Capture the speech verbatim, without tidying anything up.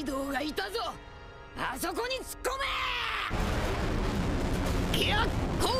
イドウがいたぞ。あそこに突っ込め。いや、こ